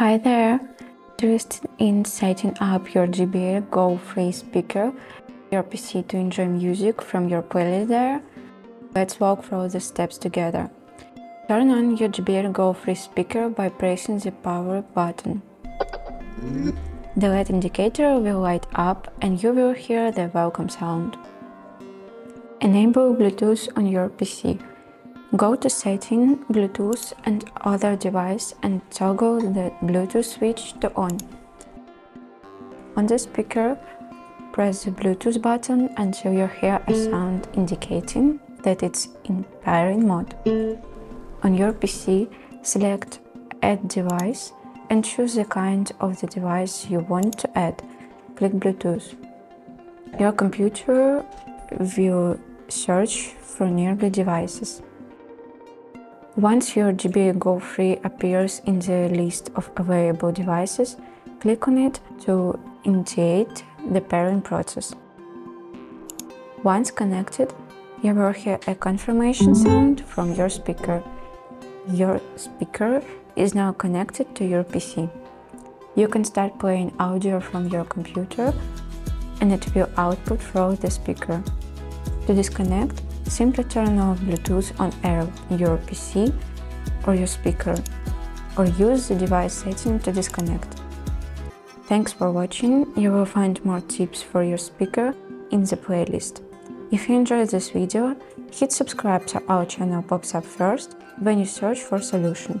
Hi there! Interested in setting up your JBL GO Free speaker, your PC to enjoy music from your playlist there? Let's walk through the steps together. Turn on your JBL GO Free speaker by pressing the power button. The LED indicator will light up and you will hear the welcome sound. Enable Bluetooth on your PC. Go to Settings, Bluetooth and Other Device and toggle the Bluetooth switch to On. On the speaker, press the Bluetooth button until you hear a sound indicating that it's in pairing mode. On your PC, select Add Device and choose the kind of the device you want to add. Click Bluetooth. Your computer will search for nearby devices. Once your JBL GO Free appears in the list of available devices, click on it to initiate the pairing process. Once connected, you will hear a confirmation sound from your speaker. Your speaker is now connected to your PC. You can start playing audio from your computer and it will output through the speaker. To disconnect, simply turn off Bluetooth on your PC or your speaker, or use the device setting to disconnect. Thanks for watching. You will find more tips for your speaker in the playlist. If you enjoyed this video, hit subscribe so our channel pops up first when you search for solution.